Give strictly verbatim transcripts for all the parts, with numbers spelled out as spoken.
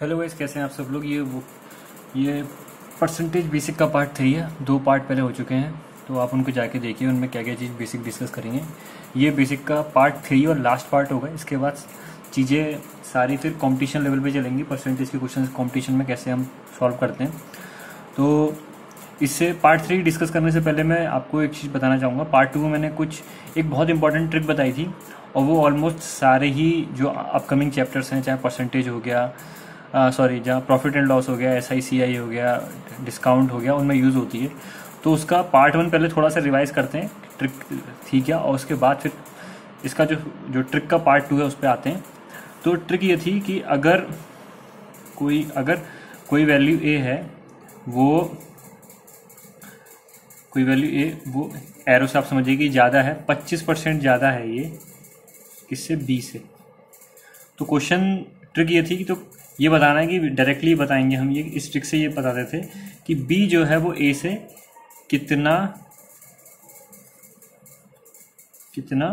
Hello guys, कैसे हैं आप सब लोग। ये वो ये परसेंटेज बेसिक का पार्ट थ्री है। दो पार्ट पहले हो चुके हैं तो आप उनको जाके देखिए, उनमें क्या क्या चीज़ बेसिक डिस्कस करेंगे। ये बेसिक का पार्ट थ्री और लास्ट पार्ट होगा। इसके बाद चीज़ें सारी फिर कंपटीशन लेवल पे चलेंगी। परसेंटेज के क्वेश्चन कंपटीशन में कैसे हम सॉल्व करते हैं, तो इससे पार्ट थ्री डिस्कस करने से पहले मैं आपको एक चीज़ बताना चाहूँगा। पार्ट टू में मैंने कुछ एक बहुत इंपॉर्टेंट ट्रिक बताई थी और वो ऑलमोस्ट सारे ही जो अपकमिंग चैप्टर्स हैं, चाहे परसेंटेज हो गया, सॉरी uh, जहाँ प्रॉफिट एंड लॉस हो गया, एस आई सी आई हो गया, डिस्काउंट हो गया, उनमें यूज़ होती है। तो उसका पार्ट वन पहले थोड़ा सा रिवाइज करते हैं, ट्रिक थी क्या, और उसके बाद फिर इसका जो जो ट्रिक का पार्ट टू है उस पर आते हैं। तो ट्रिक ये थी कि अगर कोई अगर कोई वैल्यू ए है, वो कोई वैल्यू ए वो एरो से आप समझिए कि ज़्यादा है, पच्चीस परसेंट ज़्यादा है ये किससे, बी से। तो क्वेश्चन ट्रिक ये थी कि तो ये बताना है कि डायरेक्टली बताएंगे हम। ये इस ट्रिक से ये बताते थे कि बी जो है वो ए से कितना कितना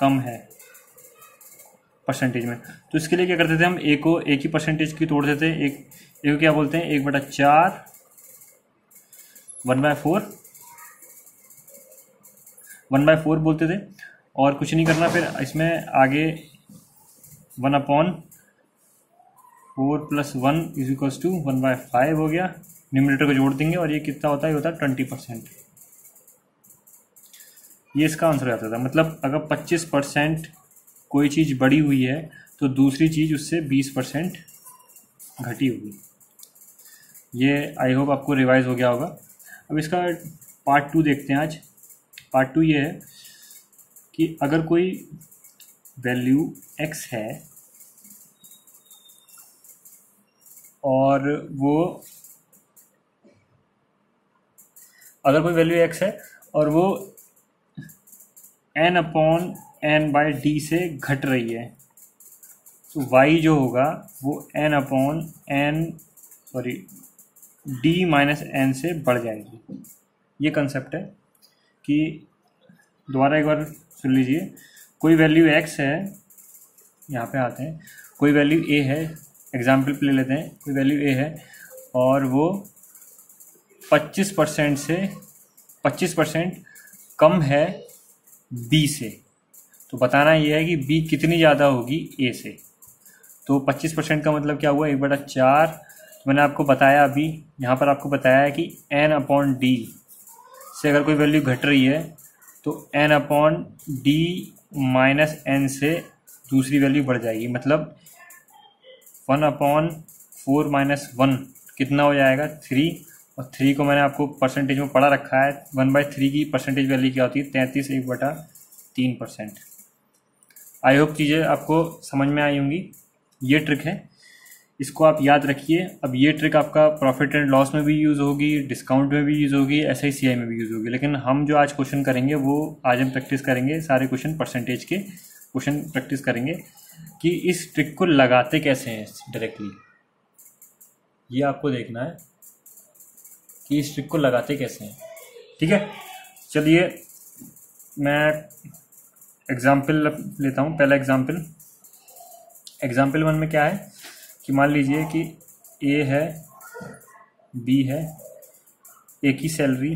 कम है परसेंटेज में। तो इसके लिए क्या करते थे हम, ए को ए की परसेंटेज की तोड़ते थे। एक ए को क्या बोलते हैं, एक बटा चार, one by four one by four बोलते थे। और कुछ नहीं करना फिर इसमें आगे, one upon four plus one is equal to one by five हो गया। न्यूमरेटर को जोड़ देंगे और ये कितना होता है, ये होता है ट्वेंटी परसेंट। ये इसका आंसर हो जाता था। मतलब अगर पच्चीस परसेंट कोई चीज़ बढ़ी हुई है तो दूसरी चीज़ उससे बीस परसेंट घटी होगी। ये आई होप आपको रिवाइज हो गया होगा। अब इसका पार्ट टू देखते हैं आज। पार्ट टू ये है कि अगर कोई वैल्यू एक्स है और वो अगर कोई वैल्यू एक्स है और वो N upon N by D से घट रही है, तो वाई जो होगा वो N upon N sorry D minus N से बढ़ जाएगी। ये कंसेप्ट है कि दोबारा एक बार सुन लीजिए। कोई वैल्यू एक्स है, यहाँ पे आते हैं, कोई वैल्यू ए है, एग्जाम्पल ले लेते हैं, कोई वैल्यू ए है और वो पच्चीस परसेंट से पच्चीस परसेंट कम है बी से। तो बताना ये है कि बी कितनी ज़्यादा होगी ए से। तो पच्चीस परसेंट का मतलब क्या हुआ, एक बटा चार। तो मैंने आपको बताया, अभी यहाँ पर आपको बताया है कि एन अपॉन डी से अगर कोई वैल्यू घट रही है तो N upon D minus N से दूसरी वैल्यू बढ़ जाएगी। मतलब one upon four minus one कितना हो जाएगा, थ्री। और थ्री को मैंने आपको परसेंटेज में पढ़ा रखा है, वन बाई थ्री की परसेंटेज वैल्यू क्या होती है, तैंतीस, एक बटा तीन परसेंट। आई होप चीज़ें आपको समझ में आई होंगी। ये ट्रिक है, इसको आप याद रखिए। अब ये ट्रिक आपका प्रॉफिट एंड लॉस में भी यूज़ होगी, डिस्काउंट में भी यूज़ होगी, एस आई सी आई में भी यूज़ होगी। लेकिन हम जो आज क्वेश्चन करेंगे वो आज हम प्रैक्टिस करेंगे, सारे क्वेश्चन परसेंटेज के क्वेश्चन प्रैक्टिस करेंगे कि इस ट्रिक को लगाते कैसे हैं डायरेक्टली। ये आपको देखना है कि इस ट्रिक को लगाते कैसे हैं, ठीक है। चलिए मैं एग्जाम्पल लेता हूँ। पहला एग्जाम्पल एग्जाम्पल वन में क्या है कि मान लीजिए कि ए है, बी है, ए की सैलरी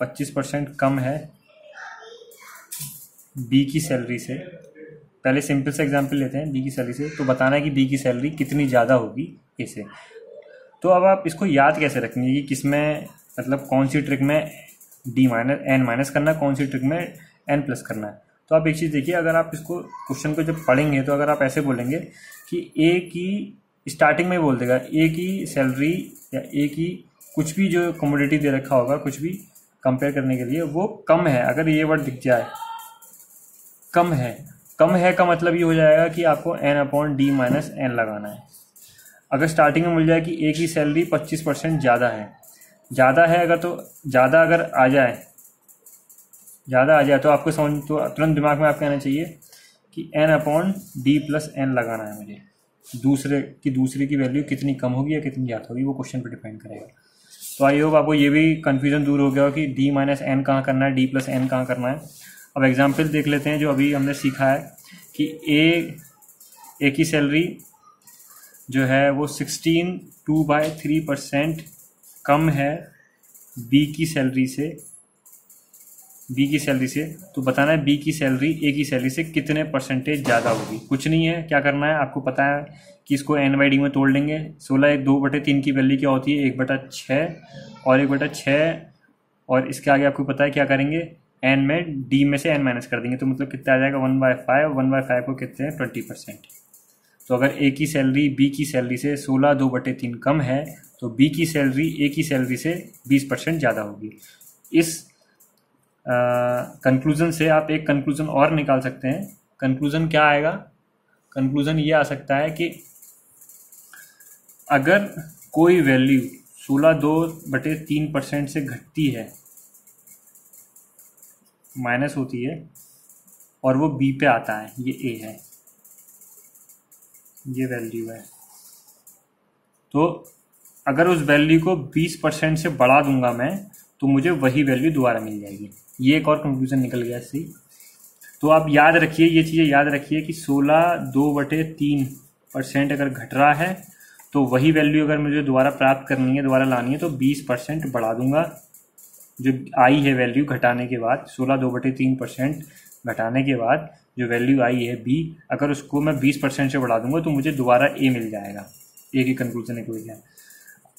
पच्चीस परसेंट कम है बी की सैलरी से। पहले सिंपल से एग्जांपल लेते हैं, बी की सैलरी से। तो बताना है कि बी की सैलरी कितनी ज़्यादा होगी ए से। तो अब आप इसको याद कैसे रखेंगे कि किस में, मतलब कौन सी ट्रिक में डी माइनस एन माइनस करना है, कौन सी ट्रिक में एन प्लस करना है। तो आप एक चीज़ देखिए, अगर आप इसको क्वेश्चन को जब पढ़ेंगे तो अगर आप ऐसे बोलेंगे कि ए की, स्टार्टिंग में बोल देगा ए की सैलरी या ए की कुछ भी जो कमोडिटी दे रखा होगा, कुछ भी कंपेयर करने के लिए, वो कम है। अगर ये वर्ड दिख जाए, कम है, कम है का मतलब ये हो जाएगा कि आपको N upon D minus N लगाना है। अगर स्टार्टिंग में मिल जाए कि ए की सैलरी पच्चीस परसेंट ज़्यादा है, ज़्यादा है अगर, तो ज़्यादा अगर आ जाए ज़्यादा आ जाए तो आपको समझ, तो तुरंत दिमाग में आपके आना चाहिए कि N upon D plus N लगाना है मुझे। दूसरे की दूसरे की वैल्यू कितनी कम होगी या कितनी ज़्यादा होगी, वो क्वेश्चन पर डिपेंड करेगा। तो आई होप आपको ये भी कन्फ्यूजन दूर हो गया कि डी माइनस एन कहाँ करना है, डी प्लस एन कहाँ करना है। अब एग्जाम्पल देख लेते हैं जो अभी हमने सीखा है कि ए ए की सैलरी जो है वो sixteen two by three percent कम है बी की सैलरी से, बी की सैलरी से। तो बताना है बी की सैलरी ए की सैलरी से कितने परसेंटेज ज़्यादा होगी। कुछ नहीं है, क्या करना है आपको पता है कि इसको एन बाई डी में तोड़ लेंगे। सोलह एक दो बटे तीन की वैल्यू क्या होती है, एक बटा छः और एक बटा छः, और इसके आगे आपको पता है क्या करेंगे, एन में डी में से एन माइनस कर देंगे। तो मतलब कितना आ जाएगा one by five, one by five को कितने हैं ट्वेंटी परसेंट। तो अगर ए की सैलरी बी की सैलरी से सोलह दो बटे तीन कम है तो बी की सैलरी ए की सैलरी से बीस परसेंट ज़्यादा होगी। इस कंक्लूज़न से आप एक कंक्लूज़न और निकाल सकते हैं। कंक्लूज़न क्या आएगा, कंक्लूज़न ये आ सकता है कि अगर कोई वैल्यू सोलह दो बटे तीन परसेंट से घटती है, माइनस होती है, और वो बी पे आता है, ये ए है, ये वैल्यू है, तो अगर उस वैल्यू को बीस परसेंट से बढ़ा दूंगा मैं तो मुझे वही वैल्यू दोबारा मिल जाएगी। ये एक और कंक्लूजन निकल गया इससे। तो आप याद रखिए ये चीज़ें याद रखिए कि सोलह दो बटे तीन परसेंट अगर घट रहा है तो वही वैल्यू अगर मुझे दोबारा प्राप्त करनी है, दोबारा लानी है, तो बीस परसेंट बढ़ा दूंगा जो आई है वैल्यू घटाने के बाद, सोलह दो बटे तीन परसेंट घटाने के बाद जो वैल्यू आई है बी, अगर उसको मैं बीस परसेंट से बढ़ा दूंगा तो मुझे दोबारा ए मिल जाएगा। ए की कंक्लूजन निकल गया।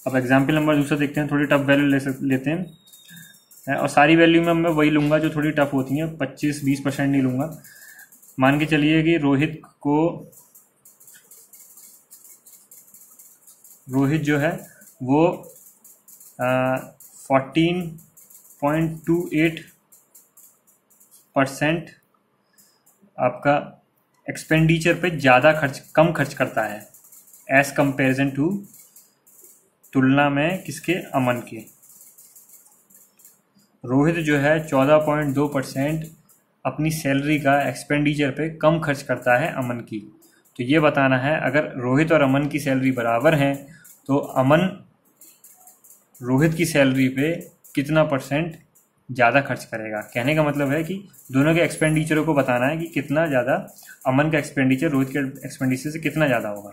अब एग्जाम्पल नंबर दूसरा देखते हैं, थोड़ी टफ वैल्यू ले सक लेते हैं और सारी वैल्यू में मैं वही लूँगा जो थोड़ी टफ होती हैं, पच्चीस बीस परसेंट नहीं लूँगा। मान के चलिए कि रोहित को, रोहित जो है वो fourteen point two eight percent आपका एक्सपेंडिचर पे ज़्यादा खर्च कम खर्च करता है एज़ कंपेरिजन टू, तुलना में किसके, अमन के। रोहित जो है चौदह पॉइंट दो परसेंट अपनी सैलरी का एक्सपेंडिचर पे कम खर्च करता है अमन की। तो ये बताना है अगर रोहित और अमन की सैलरी बराबर हैं तो अमन रोहित की सैलरी पे कितना परसेंट ज़्यादा खर्च करेगा। कहने का मतलब है कि दोनों के एक्सपेंडिचरों को बताना है कि कितना ज़्यादा अमन का एक्सपेंडिचर रोहित के एक्सपेंडिचर से कितना ज़्यादा होगा,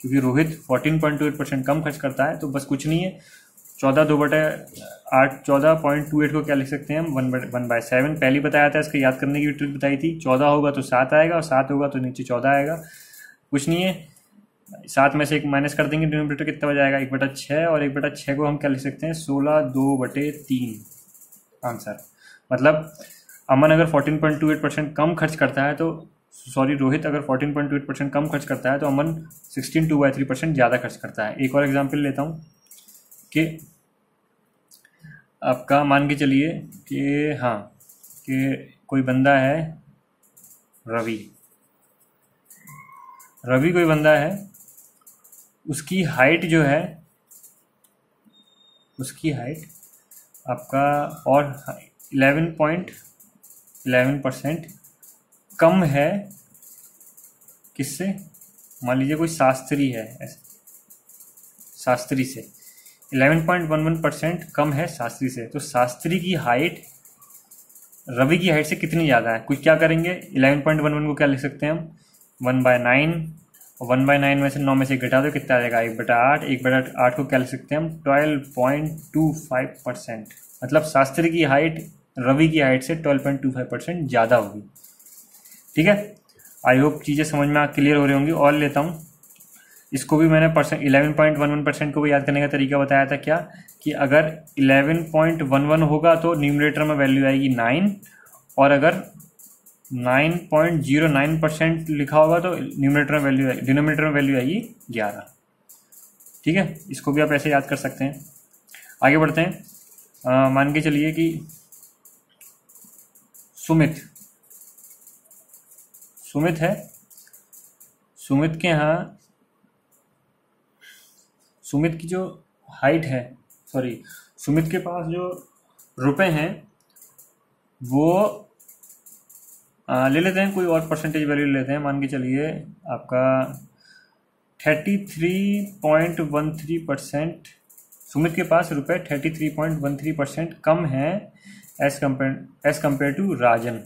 क्योंकि रोहित चौदह पॉइंट दो आठ परसेंट कम खर्च करता है। तो बस कुछ नहीं है, चौदह दो बटे आठ, चौदह पॉइंट टू एट को क्या लिख सकते हैं हम, one but one by seven. पहले बताया था, इसका याद करने की ट्रिक बताई थी। चौदह होगा तो सात आएगा और सात होगा तो नीचे चौदह आएगा। कुछ नहीं है, सात में से एक माइनस कर देंगे, डिनोमिनेटर कितना बजाएगा, एक बटा छः, और एक बटा छः को हम क्या लिख सकते हैं, सोलह दो बटे तीन आंसर। मतलब अमन अगर fourteen point two eight percent कम खर्च करता है तो सॉरी रोहित अगर चौदह पॉइंट दो आठ परसेंट कम खर्च करता है तो Aman sixteen two by three percent ज़्यादा खर्च करता है। एक और एग्जांपल लेता हूँ कि आपका मान के चलिए कि हाँ कि कोई बंदा है रवि, रवि कोई बंदा है, उसकी हाइट जो है, उसकी हाइट आपका और इलेवन पॉइंट इलेवन परसेंट कम है किससे, मान लीजिए कोई शास्त्री है, शास्त्री से eleven point one one percent कम है शास्त्री से। तो शास्त्री की हाइट रवि की हाइट से कितनी ज़्यादा है, कुछ क्या करेंगे, इलेवन पॉइंट वन वन को क्या लिख सकते हैं हम, वन बाय नाइन, और वन बाय नाइन में से नौ में से घटा दो कितना आ जाएगा, एक बटा आठ, एक बटा आठ को क्या लिख सकते हैं हम, twelve point two five percent. मतलब शास्त्री की हाइट रवि की हाइट से twelve point two five percent ज़्यादा होगी। ठीक है, आई होप चीज़ें समझ में क्लियर हो रही होंगी। और लेता हूँ इसको भी मैंने percent eleven point one one percent को भी याद करने का तरीका बताया था क्या, कि अगर इलेवन पॉइंट वन वन होगा तो न्यूमरेटर में वैल्यू आएगी नाइन, और अगर nine point zero nine percent लिखा होगा तो न्यूमरेटर में वैल्यू आएगी डिनोमिनेटर में वैल्यू आएगी ग्यारह। ठीक है, इसको भी आप ऐसे याद कर सकते हैं। आगे बढ़ते हैं, मान के चलिए कि सुमित सुमित है, सुमित के यहाँ सुमित की जो हाइट है, सॉरी सुमित के पास जो रुपए हैं वो आ, ले लेते हैं, कोई और परसेंटेज वैल्यू लेते हैं। मान के चलिए आपका तैंतीस पॉइंट एक तीन परसेंट सुमित के पास रुपए तैंतीस पॉइंट एक तीन परसेंट कम है as compare as compare to Rajan.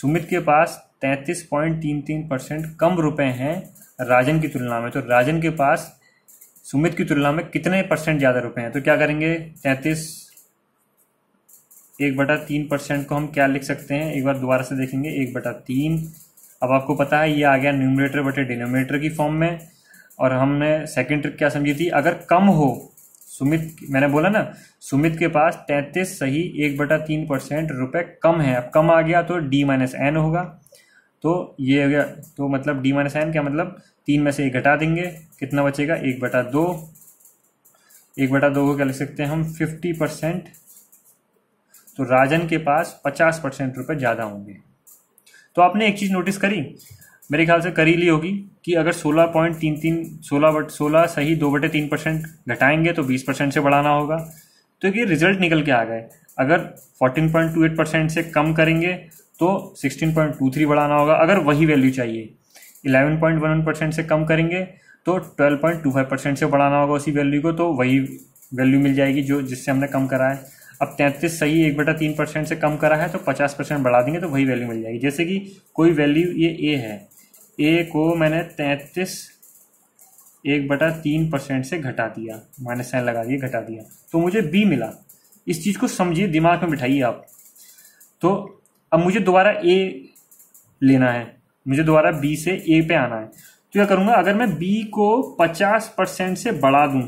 Sumit के पास तैंतीस पॉइंट तीन तीन परसेंट कम रुपए हैं राजन की तुलना में। तो राजन के पास सुमित की तुलना में कितने परसेंट ज़्यादा रुपए हैं? तो क्या करेंगे, तैंतीस एक बटा तीन परसेंट को हम क्या लिख सकते हैं, एक बार दोबारा से देखेंगे, एक बटा तीन। अब आपको पता है ये आ गया न्यूमरेटर बटे डिनोमिनेटर की फॉर्म में। और हमने सेकंड ट्रिक क्या समझी थी, अगर कम हो, सुमित, मैंने बोला ना सुमित के पास तैंतीस सही एक बटा तीन परसेंट रुपये कम है। अब कम आ गया तो डी माइनस एन होगा, तो ये हो गया, तो मतलब डी माइनस एन क्या मतलब तीन में से एक घटा देंगे, कितना बचेगा एक बटा दो। एक बटा दो को क्या लिख सकते हैं हम, फिफ्टी परसेंट। तो राजन के पास पचास परसेंट रुपये ज़्यादा होंगे। तो आपने एक चीज़ नोटिस करी, मेरे ख्याल से करी ली होगी, कि अगर सोलह पॉइंट तीन तीन सोलह बट सोलह सही दो बटे तीन परसेंट घटाएंगे तो बीस परसेंट से बढ़ाना होगा। तो ये रिजल्ट निकल के आ गए। अगर fourteen point two eight percent से कम करेंगे तो सिक्सटीन पॉइंट टू थ्री बढ़ाना होगा, अगर वही वैल्यू चाहिए। Eleven point one one percent से कम करेंगे तो twelve point two five percent से बढ़ाना होगा उसी वैल्यू को, तो वही वैल्यू मिल जाएगी जो जिससे हमने कम करा है। अब तैंतीस सही एक बटा तीन परसेंट से कम करा है तो पचास परसेंट बढ़ा देंगे तो वही वैल्यू मिल जाएगी। जैसे कि कोई वैल्यू ये ए है, ए को मैंने तैंतीस एक बटा तीन परसेंट से घटा दिया, माइनस साइन लगा दिया, घटा दिया, तो मुझे बी मिला। इस चीज़ को समझिए, दिमाग में बिठाइए आप। तो अब मुझे दोबारा ए लेना है, मुझे दोबारा बी से ए पे आना है। तो क्या करूँगा, अगर मैं बी को पचास परसेंट से बढ़ा दूँ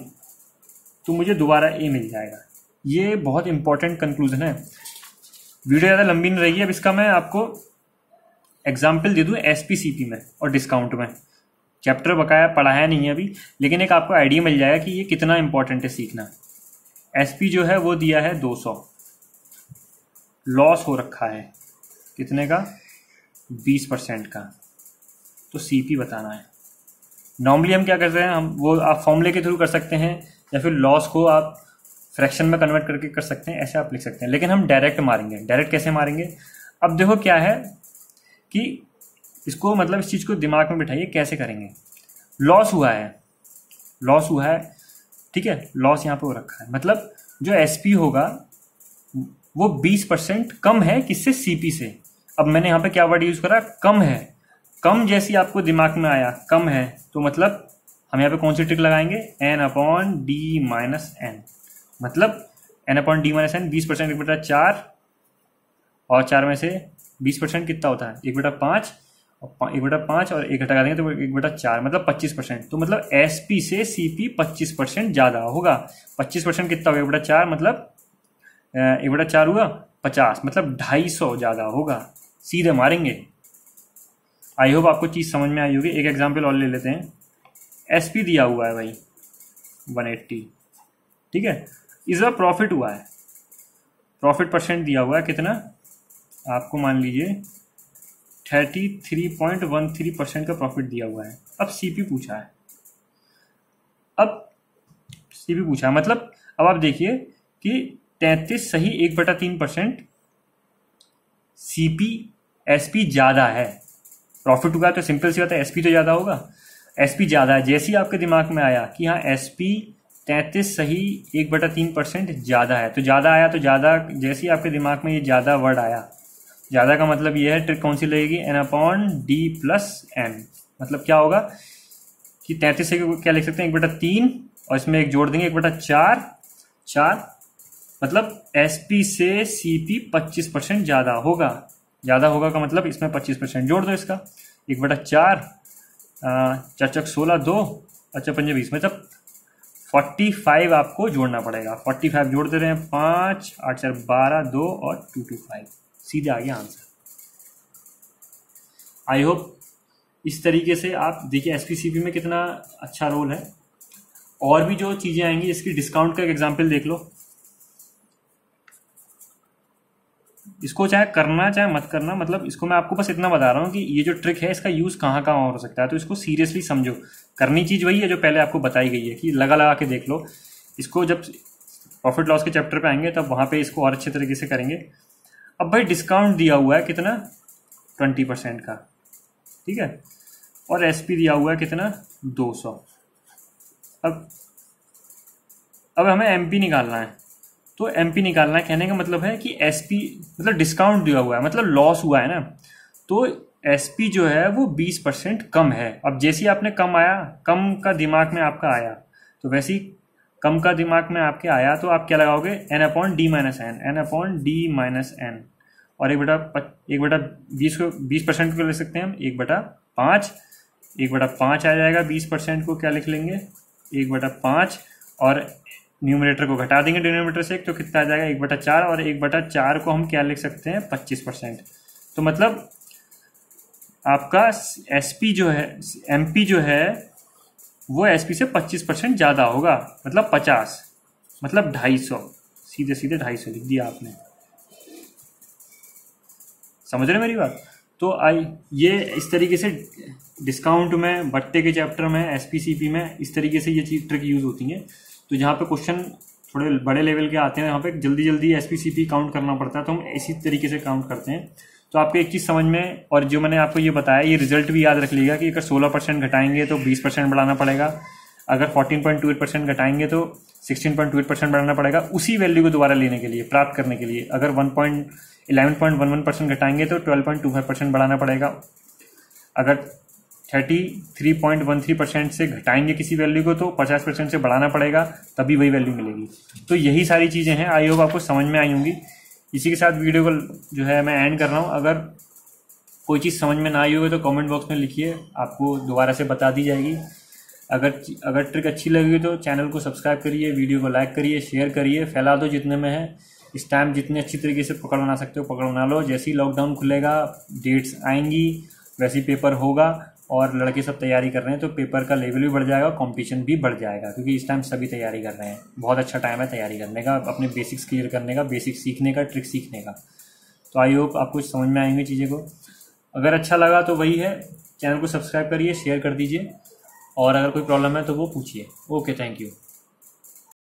तो मुझे दोबारा ए मिल जाएगा। ये बहुत इंपॉर्टेंट कंक्लूजन है। वीडियो ज़्यादा लंबी नहीं रहेगी। अब इसका मैं आपको एग्जाम्पल दे दूँ एसपीसीपी में और डिस्काउंट में, चैप्टर बकाया पढ़ाया नहीं है अभी, लेकिन एक आपको आइडिया मिल जाएगा कि ये कितना इंपॉर्टेंट है सीखना। एसपी जो है वो दिया है दो सौ, लॉस हो रखा है कितने का, बीस परसेंट का, तो सीपी बताना है। नॉर्मली हम क्या करते हैं, हम वो आप फॉर्मूले के थ्रू कर सकते हैं या फिर लॉस को आप फ्रैक्शन में कन्वर्ट करके कर सकते हैं, ऐसे आप लिख सकते हैं, लेकिन हम डायरेक्ट मारेंगे। डायरेक्ट कैसे मारेंगे, अब देखो क्या है कि इसको मतलब इस चीज़ को दिमाग में बिठाइए कैसे करेंगे। लॉस हुआ है, लॉस हुआ है, ठीक है, लॉस यहाँ पे हो रखा है, मतलब जो एसपी होगा वो बीस परसेंट कम है किससे, सीपी से। अब मैंने यहाँ पे क्या वर्ड यूज़ करा, कम है। कम जैसी आपको दिमाग में आया कम है, तो मतलब हम यहाँ पे कौन सी ट्रिक लगाएंगे, N upon D minus N, मतलब N upon D minus N, बीस परसेंट एक बटा चार, और चार में से बीस परसेंट कितना होता है, एक बटा पाँच, और एक बटा पाँच और एक घटा देंगे तो एक बटा चार, मतलब पच्चीस परसेंट। तो मतलब एस पी से सी पी पच्चीस परसेंट ज़्यादा होगा। पच्चीस परसेंट कितना होगा, एक बटा चार, मतलब एक बटा चार हुआ पचास, मतलब ढाई सौ ज़्यादा होगा। सीधे मारेंगे। आई होप आपको चीज़ समझ में आई होगी। एक एग्जाम्पल और ले लेते हैं। एस पी दिया हुआ है भाई वन एट्टी, ठीक है, इस बार प्रॉफिट हुआ है, प्रॉफिट परसेंट दिया हुआ है कितना, आपको मान लीजिए thirty three point one three percent का प्रॉफिट दिया हुआ है। अब सीपी पूछा है, अब सीपी पूछा है, मतलब अब आप देखिए कि तैंतीस सही एक बटा तीन परसेंट सीपी एसपी ज़्यादा है। प्रॉफिट हुआ तो सिंपल सी बात है एसपी तो ज़्यादा होगा, एसपी ज़्यादा है। जैसे ही आपके दिमाग में आया कि हाँ एसपी तैंतीस सही एक बटा तीन परसेंट ज़्यादा है, तो ज़्यादा आया तो ज़्यादा, जैसे ही आपके दिमाग में ये ज़्यादा वर्ड आया, ज़्यादा का मतलब ये है ट्रिक कौन सी लगेगी, N upon D plus N, मतलब क्या होगा कि तैंतीस सही क्या लिख सकते हैं, एक बटा तीन, और इसमें एक जोड़ देंगे एक बटा चार, चार मतलब एस पी से सी पी पच्चीस परसेंट ज़्यादा होगा। ज़्यादा होगा का मतलब इसमें पच्चीस परसेंट जोड़ दो, इसका एक बटा चार, चार चक सोलह, दो अच्छा पंजे बीस, मतलब पैंतालीस आपको जोड़ना पड़ेगा। पैंतालीस जोड़ दे रहे हैं, पाँच आठ चार बारह, दो और टू टू फाइव, सीधे आ गया आंसर। आई होप इस तरीके से आप देखिए एसपीसीपी में कितना अच्छा रोल है। और भी जो चीज़ें आएंगी, इसकी डिस्काउंट का एक एग्जाम्पल देख लो। इसको चाहे करना चाहे मत करना, मतलब इसको मैं आपको बस इतना बता रहा हूँ कि ये जो ट्रिक है इसका यूज़ कहाँ कहाँ हो सकता है, तो इसको सीरियसली समझो। करनी चीज़ वही है जो पहले आपको बताई गई है, कि लगा लगा के देख लो। इसको जब प्रॉफिट लॉस के चैप्टर पे आएंगे तब वहाँ पे इसको और अच्छे तरीके से करेंगे। अब भाई डिस्काउंट दिया हुआ है कितना, ट्वेंटी परसेंट का, ठीक है, और एस पी दिया हुआ है कितना, दो सौ। अब अब हमें एम पी निकालना है, तो एम पी निकालना है, कहने का मतलब है कि एस पी मतलब डिस्काउंट दिया हुआ है, मतलब लॉस हुआ है ना, तो एसपी जो है वो बीस परसेंट कम है। अब जैसे ही आपने कम आया, कम का दिमाग में आपका आया, तो वैसे ही कम का दिमाग में आपके आया तो आप क्या लगाओगे, N upon D minus N, N upon D minus N, और एक बटा एक बटा बीस को बीस परसेंट को ले सकते हैं हम, एक बटा पाँच, एक बटा पाँच आ जाएगा, बीस परसेंट को क्या लिख लेंगे, एक बटा पाँच, और न्यूमरेटर को घटा देंगे डिनोमिनेटर से, तो कितना आ जाएगा, एक बटा चार, और एक बटा चार को हम क्या लिख सकते हैं, पच्चीस परसेंट। तो मतलब आपका एसपी जो है, एमपी जो है वो एसपी से पच्चीस परसेंट ज़्यादा होगा, मतलब पचास, मतलब ढाई सौ, सीधे सीधे ढाई सौ लिख दिया आपने। समझ रहे मेरी बात? तो आई ये इस तरीके से डिस्काउंट में, बट्टे के चैप्टर में, एसपीसीपी में इस तरीके से ये चीज ट्रिक यूज़ होती हैं। तो जहाँ पे क्वेश्चन थोड़े बड़े लेवल के आते हैं, यहाँ पे जल्दी जल्दी एसपीसीपी काउंट करना पड़ता है, तो हम इसी तरीके से काउंट करते हैं। तो आपको एक चीज़ समझ में, और जो मैंने आपको ये बताया, ये रिजल्ट भी याद रख लीजिएगा कि अगर सोलह परसेंट घटाएंगे तो बीस परसेंट बढ़ाना पड़ेगा, अगर fourteen point two eight percent घटाएंगे तो sixteen point two eight percent बढ़ाना पड़ेगा, उसी वैल्यू को दोबारा लेने के लिए, प्राप्त करने के लिए। अगर one point eleven point one one percent घटाएंगे तो twelve point two five percent बढ़ाना पड़ेगा, अगर thirty three point one three percent से घटाएंगे किसी वैल्यू को तो पचास परसेंट से बढ़ाना पड़ेगा, तभी वही वैल्यू मिलेगी। तो यही सारी चीज़ें हैं, आई होप आपको समझ में आई होंगी। इसी के साथ वीडियो को जो है मैं एंड कर रहा हूँ। अगर कोई चीज़ समझ में ना आई होगी तो कमेंट बॉक्स में लिखिए, आपको दोबारा से बता दी जाएगी। अगर अगर ट्रिक अच्छी लगी तो चैनल को सब्सक्राइब करिए, वीडियो को लाइक करिए, शेयर करिए, फैला दो जितने में है। इस टाइम जितने अच्छी तरीके से पकड़ बना सकते हो पकड़ बना लो। जैसे ही लॉकडाउन खुलेगा, डेट्स आएंगी, वैसे ही पेपर होगा, और लड़के सब तैयारी कर रहे हैं तो पेपर का लेवल भी बढ़ जाएगा, कंपटीशन भी बढ़ जाएगा, क्योंकि इस टाइम सभी तैयारी कर रहे हैं। बहुत अच्छा टाइम है तैयारी करने का, अपने बेसिक्स क्लियर करने का, बेसिक्स सीखने का, ट्रिक सीखने का। तो आई होप आपको समझ में आएंगे चीज़ें को। अगर अच्छा लगा तो वही है, चैनल को सब्सक्राइब करिए, शेयर कर दीजिए, और अगर कोई प्रॉब्लम है तो वो पूछिए। Okay, thank you.